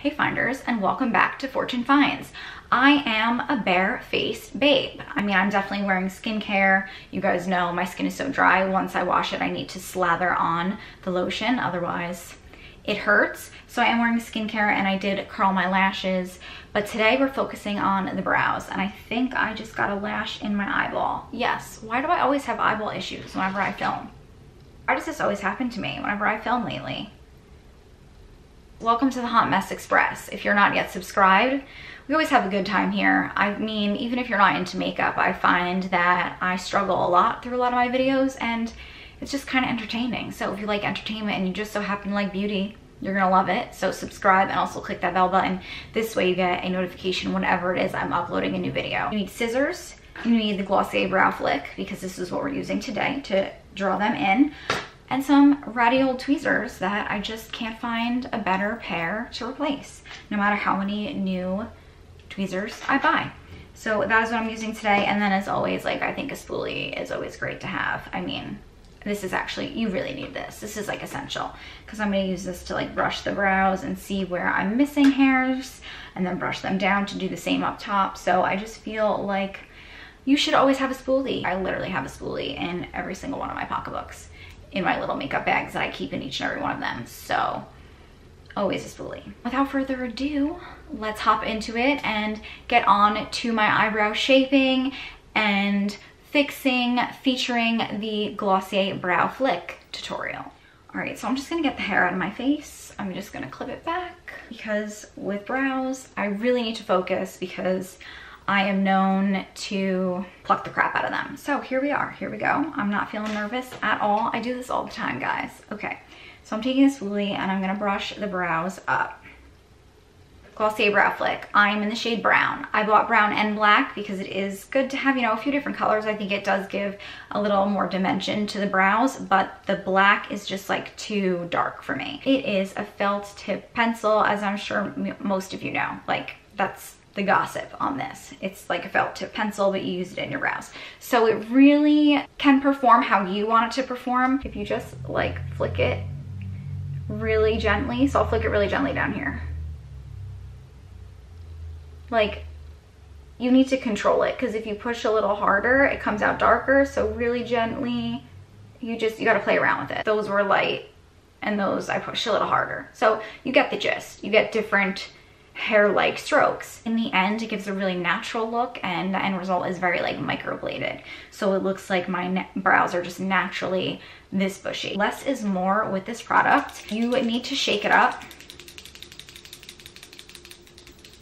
Hey finders, and welcome back to Fortune Finds. I am a bare-faced babe. I mean, I'm definitely wearing skincare. You guys know my skin is so dry. Once I wash it, I need to slather on the lotion, otherwise it hurts. So I am wearing skincare, and I did curl my lashes, but today we're focusing on the brows, and I think I just got a lash in my eyeball. Yes, why do I always have eyeball issues whenever I film? Why does this always happen to me whenever I film lately? Welcome to the Hot Mess Express. If you're not yet subscribed, we always have a good time here. I mean, even if you're not into makeup, I find that I struggle a lot through a lot of my videos, and it's just kind of entertaining. So if you like entertainment and you just so happen to like beauty, you're gonna love it. So subscribe and also click that bell button. This way you get a notification whenever it is I'm uploading a new video. You need scissors. You need the Glossier Brow Flick, because this is what we're using today to draw them in. And some ratty old tweezers that I just can't find a better pair to replace, no matter how many new tweezers I buy. So that is what I'm using today. And then as always, like, I think a spoolie is always great to have. I mean, this is actually, you really need this. This is like essential, because I'm gonna use this to like brush the brows and see where I'm missing hairs, and then brush them down to do the same up top. So I just feel like you should always have a spoolie. I literally have a spoolie in every single one of my pocketbooks, in my little makeup bags that I keep in each and every one of them. So always a spoolie. Without further ado, let's hop into it and get on to my eyebrow shaping and fixing featuring the Glossier Brow Flick tutorial. All right, so I'm just gonna get the hair out of my face. I'm just gonna clip it back, because with brows, I really need to focus, because I am known to pluck the crap out of them. So here we are, here we go. I'm not feeling nervous at all. I do this all the time, guys. Okay, so I'm taking this spoolie and I'm gonna brush the brows up. Glossier Brow Flick, I'm in the shade brown. I bought brown and black because it is good to have, you know, a few different colors. I think it does give a little more dimension to the brows, but the black is just like too dark for me. It is a felt tip pencil, as I'm sure most of you know. Like, that's the gossip on this. It's like a felt tip pencil, but you use it in your brows. So it really can perform how you want it to perform if you just like flick it really gently. So I'll flick it really gently down here. Like, you need to control it, because if you push a little harder, it comes out darker. So really gently, you got to play around with it. Those were light, and those I pushed a little harder. So you get the gist. You get different hair-like strokes. In the end, it gives a really natural look, and the end result is very like microbladed. So it looks like my brows are just naturally this bushy. Less is more with this product. You need to shake it up.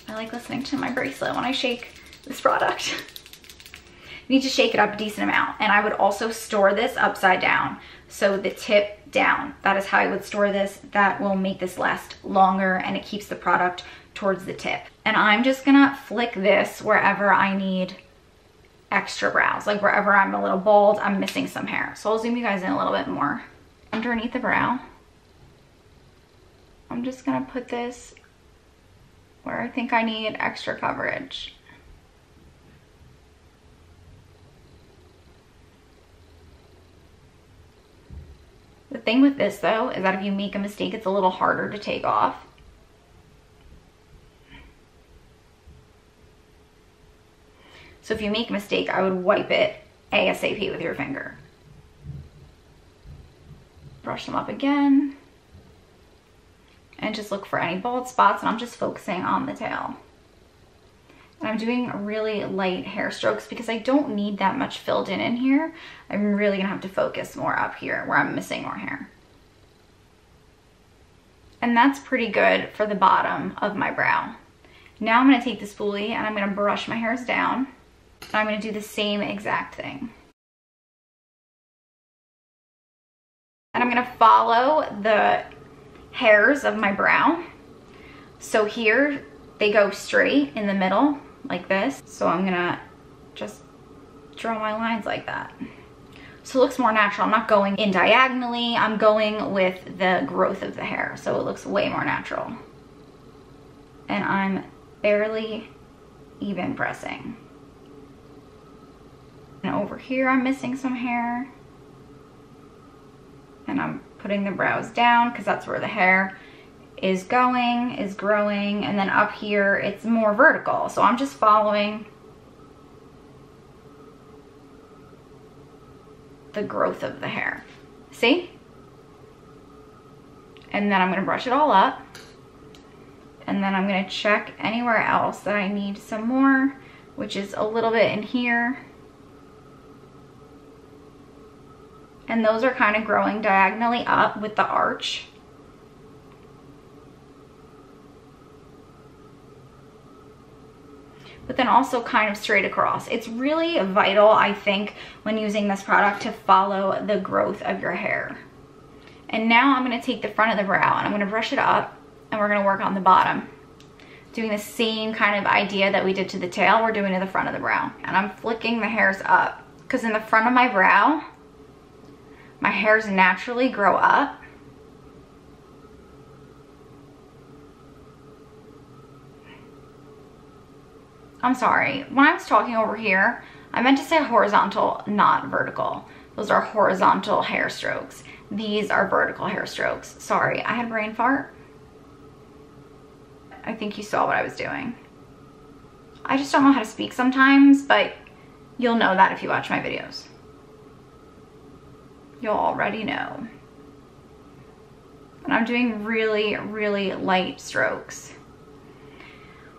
I like listening to my bracelet when I shake this product. You need to shake it up a decent amount. And I would also store this upside down. So the tip down, that is how I would store this. That will make this last longer, and it keeps the product towards the tip. And I'm just gonna flick this wherever I need extra brows. Like wherever I'm a little bald, I'm missing some hair. So I'll zoom you guys in a little bit more. Underneath the brow, I'm just gonna put this where I think I need extra coverage. The thing with this though is that if you make a mistake, it's a little harder to take off. So if you make a mistake, I would wipe it ASAP with your finger. Brush them up again. And just look for any bald spots, and I'm just focusing on the tail. And I'm doing really light hair strokes because I don't need that much filled in here. I'm really gonna have to focus more up here where I'm missing more hair. And that's pretty good for the bottom of my brow. Now I'm gonna take the spoolie and I'm gonna brush my hairs down. And I'm gonna do the same exact thing. And I'm gonna follow the hairs of my brow. So here they go straight in the middle like this. So I'm gonna just draw my lines like that. So it looks more natural. I'm not going in diagonally. I'm going with the growth of the hair. So it looks way more natural. And I'm barely even pressing. And over here I'm missing some hair. And I'm putting the brows down because that's where the hair is going, is growing, and then up here it's more vertical. So I'm just following the growth of the hair. See? And then I'm going to brush it all up. And then I'm going to check anywhere else that I need some more, which is a little bit in here. And those are kind of growing diagonally up with the arch. But then also kind of straight across. It's really vital, I think, when using this product to follow the growth of your hair. And now I'm going to take the front of the brow and I'm going to brush it up, and we're going to work on the bottom. Doing the same kind of idea that we did to the tail, we're doing to the front of the brow. And I'm flicking the hairs up because in the front of my brow, my hairs naturally grow up. I'm sorry, when I was talking over here, I meant to say horizontal, not vertical. Those are horizontal hair strokes. These are vertical hair strokes. Sorry, I had a brain fart. I think you saw what I was doing. I just don't know how to speak sometimes, but you'll know that if you watch my videos. You'll already know. And I'm doing really, really light strokes.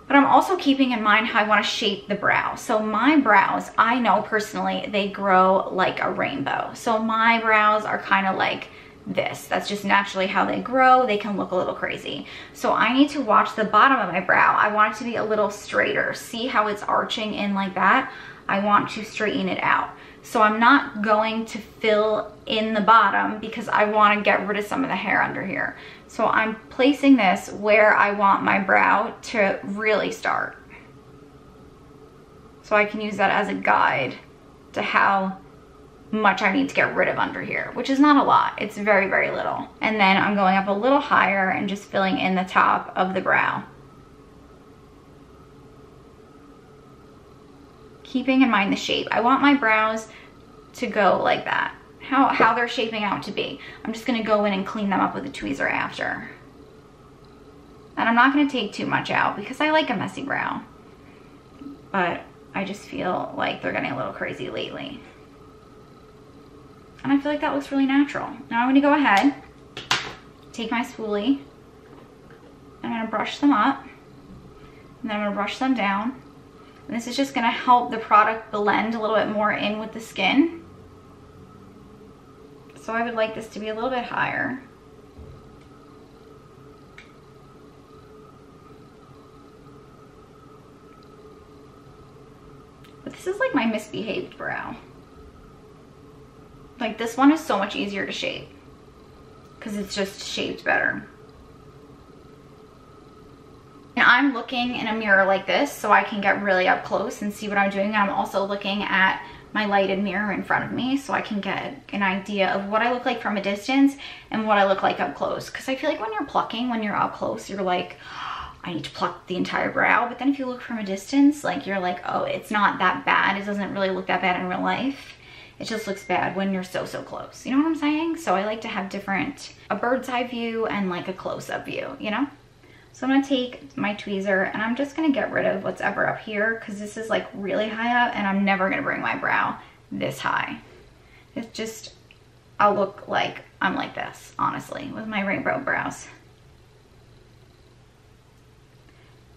But I'm also keeping in mind how I want to shape the brow. So my brows, I know personally, they grow like a rainbow. So my brows are kind of like this. That's just naturally how they grow. They can look a little crazy. So I need to watch the bottom of my brow. I want it to be a little straighter. See how it's arching in like that? I want to straighten it out. So I'm not going to fill in the bottom because I want to get rid of some of the hair under here. So I'm placing this where I want my brow to really start. So I can use that as a guide to how much I need to get rid of under here, which is not a lot. It's very, very little. And then I'm going up a little higher and just filling in the top of the brow. Keeping in mind the shape. I want my brows to go like that, how they're shaping out to be. I'm just gonna go in and clean them up with a tweezer after. And I'm not gonna take too much out because I like a messy brow, but I just feel like they're getting a little crazy lately. And I feel like that looks really natural. Now I'm gonna go ahead, take my spoolie, I'm gonna brush them up, and then I'm gonna brush them down. And this is just gonna help the product blend a little bit more in with the skin. So I would like this to be a little bit higher. But this is like my misbehaved brow. Like this one is so much easier to shape because it's just shaped better. And I'm looking in a mirror like this so I can get really up close and see what I'm doing. I'm also looking at my lighted mirror in front of me so I can get an idea of what I look like from a distance and what I look like up close. Because I feel like when you're plucking, when you're up close, you're like, oh, I need to pluck the entire brow. But then if you look from a distance, like you're like, oh, it's not that bad. It doesn't really look that bad in real life. It just looks bad when you're so, so close. You know what I'm saying? So I like to have different, a bird's eye view and like a close up view, you know? So I'm gonna take my tweezer and I'm just gonna get rid of what's ever up here because this is like really high up and I'm never gonna bring my brow this high. It's just, I'll look like I'm like this, honestly, with my rainbow brows.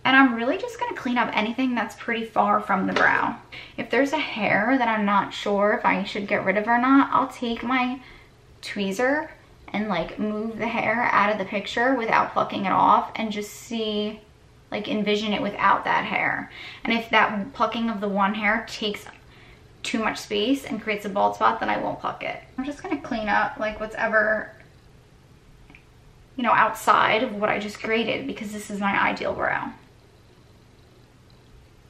And I'm really just gonna clean up anything that's pretty far from the brow. If there's a hair that I'm not sure if I should get rid of or not, I'll take my tweezer and like move the hair out of the picture without plucking it off and just see, like envision it without that hair. And if that plucking of the one hair takes too much space and creates a bald spot, then I won't pluck it. I'm just gonna clean up like what's ever, you know, outside of what I just graded because this is my ideal brow.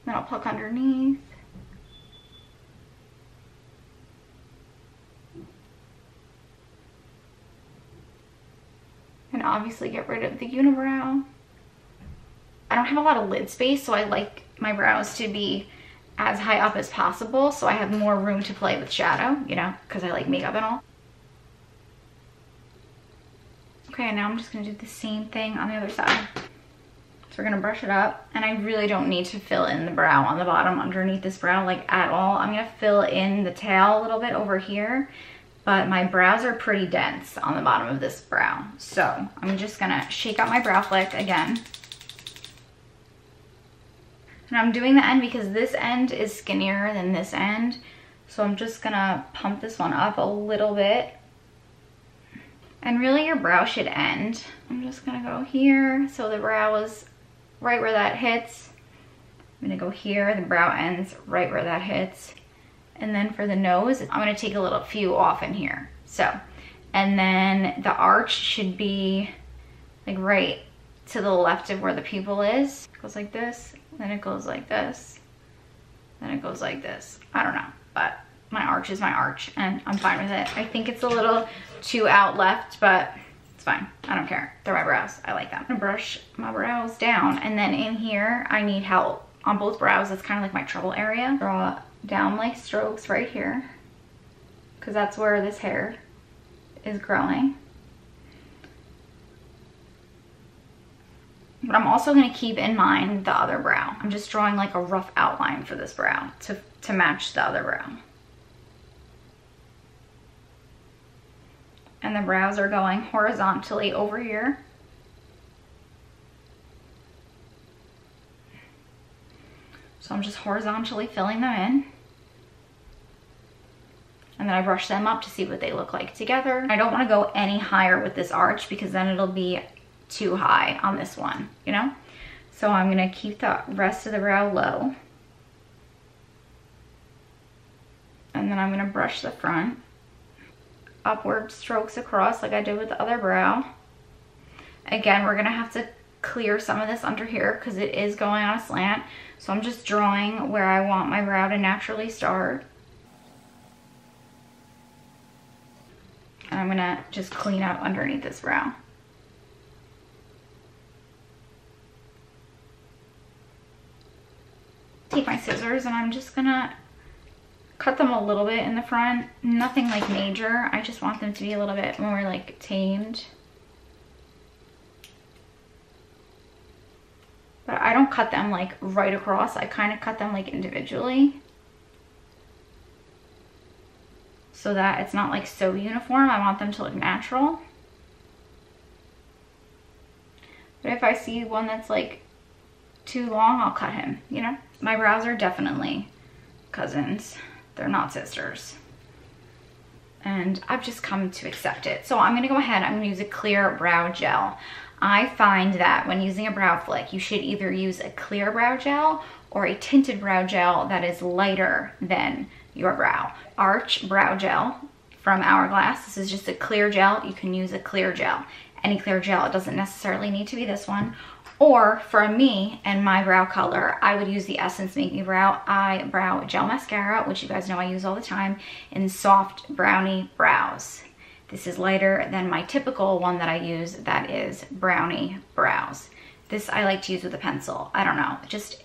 Then I'll pluck underneath. And obviously get rid of the unibrow. I don't have a lot of lid space, so I like my brows to be as high up as possible so I have more room to play with shadow, you know, because I like makeup and all. Okay, now I'm just gonna do the same thing on the other side. So we're gonna brush it up, and I really don't need to fill in the brow on the bottom underneath this brow like at all. I'm gonna fill in the tail a little bit over here, but my brows are pretty dense on the bottom of this brow. So I'm just gonna shake out my brow flick again. And I'm doing the end because this end is skinnier than this end. So I'm just gonna pump this one up a little bit. And really your brow should end. I'm just gonna go here. So the brow is right where that hits. I'm gonna go here, the brow ends right where that hits. And then for the nose, I'm gonna take a little few off in here. So, and then the arch should be like right to the left of where the pupil is. It goes like this, then it goes like this, then it goes like this. I don't know, but my arch is my arch and I'm fine with it. I think it's a little too out left, but it's fine. I don't care. They're my brows. I like them. I'm gonna brush my brows down, and then in here, I need help. On both brows, it's kind of like my trouble area. Draw down like strokes right here, because that's where this hair is growing. But I'm also going to keep in mind the other brow. I'm just drawing like a rough outline for this brow to match the other brow. And the brows are going horizontally over here. So I'm just horizontally filling them in. And then I brush them up to see what they look like together. I don't want to go any higher with this arch because then it'll be too high on this one, you know? So I'm going to keep the rest of the brow low. And then I'm going to brush the front. Upward strokes across like I did with the other brow. Again, we're going to have to clear some of this under here because it is going on a slant. So I'm just drawing where I want my brow to naturally start. And I'm gonna just clean up underneath this brow. Take my scissors and I'm just gonna cut them a little bit in the front. Nothing like major. I just want them to be a little bit more like tamed. But I don't cut them like right across. I kind of cut them like individually so that it's not like so uniform. I want them to look natural. But if I see one that's like too long, I'll cut him, you know? My brows are definitely cousins. They're not sisters. And I've just come to accept it. So I'm gonna go ahead, I'm gonna use a clear brow gel. I find that when using a brow flick, you should either use a clear brow gel or a tinted brow gel that is lighter than your brow. Arch Brow Gel from Hourglass. This is just a clear gel. You can use a clear gel. Any clear gel. It doesn't necessarily need to be this one. Or for me and my brow color, I would use the Essence Make Me Brow Eyebrow Gel Mascara, which you guys know I use all the time, in Soft Brownie Brows. This is lighter than my typical one that I use, that is Brownie Brows. This I like to use with a pencil. I don't know, just,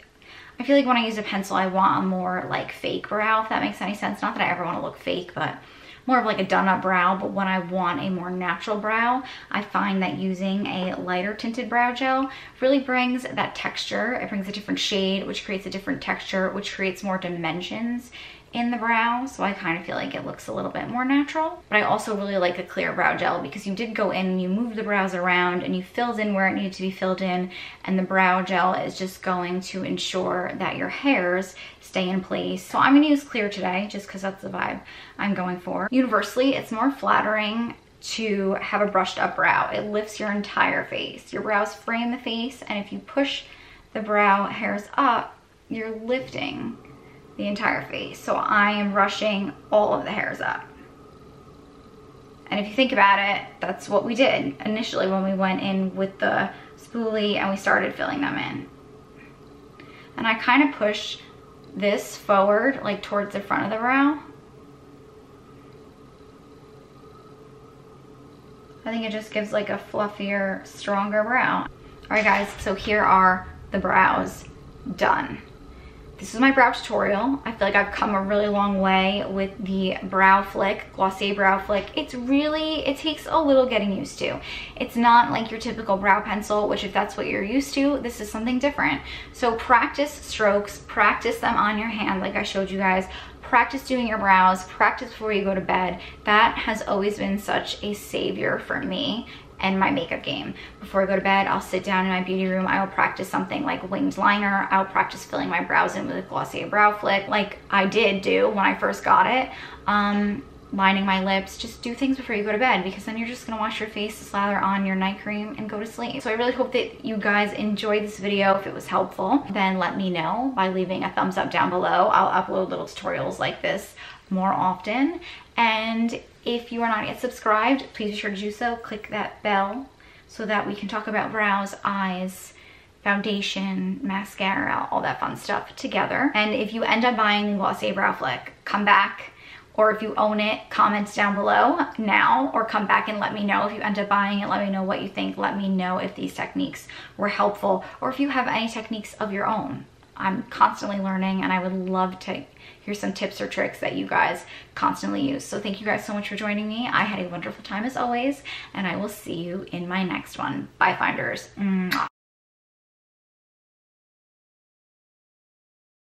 I feel like when I use a pencil, I want a more like fake brow, if that makes any sense. Not that I ever want to look fake, but more of like a done up brow. But when I want a more natural brow, I find that using a lighter tinted brow gel really brings that texture. It brings a different shade, which creates a different texture, which creates more dimensions in the brow, so I kind of feel like it looks a little bit more natural. But I also really like a clear brow gel because you did go in and you moved the brows around and you filled in where it needed to be filled in, and the brow gel is just going to ensure that your hairs stay in place. So I'm gonna use clear today just because that's the vibe I'm going for. Universally, it's more flattering to have a brushed up brow. It lifts your entire face. Your brows frame the face, and if you push the brow hairs up, you're lifting the entire face. So I am brushing all of the hairs up. And if you think about it, that's what we did initially when we went in with the spoolie and we started filling them in. And I kind of push this forward, like towards the front of the brow. I think it just gives like a fluffier, stronger brow. All right guys, so here are the brows done. This is my brow tutorial. I feel like I've come a really long way with the Brow Flick, Glossier Brow Flick. It takes a little getting used to. It's not like your typical brow pencil, which if that's what you're used to, this is something different. So practice strokes, practice them on your hand like I showed you guys. Practice doing your brows, practice before you go to bed. That has always been such a savior for me and my makeup game. Before I go to bed, I'll sit down in my beauty room. I will practice something like winged liner. I'll practice filling my brows in with a Glossier Brow Flick, like I did do when I first got it. Lining my lips. Just do things before you go to bed, because then you're just gonna wash your face, slather on your night cream, and go to sleep. So I really hope that you guys enjoyed this video. If it was helpful, then let me know by leaving a thumbs up down below. I'll upload little tutorials like this more often. And if you are not yet subscribed, please be sure to do so. Click that bell so that we can talk about brows, eyes, foundation, mascara, all that fun stuff together. And if you end up buying Glossier Brow Flick, come back. Or if you own it, comment down below now, or come back and let me know if you end up buying it. Let me know what you think. Let me know if these techniques were helpful, or if you have any techniques of your own. I'm constantly learning, and I would love to hear some tips or tricks that you guys constantly use. So thank you guys so much for joining me. I had a wonderful time as always, and I will see you in my next one. Bye, finders. Mwah.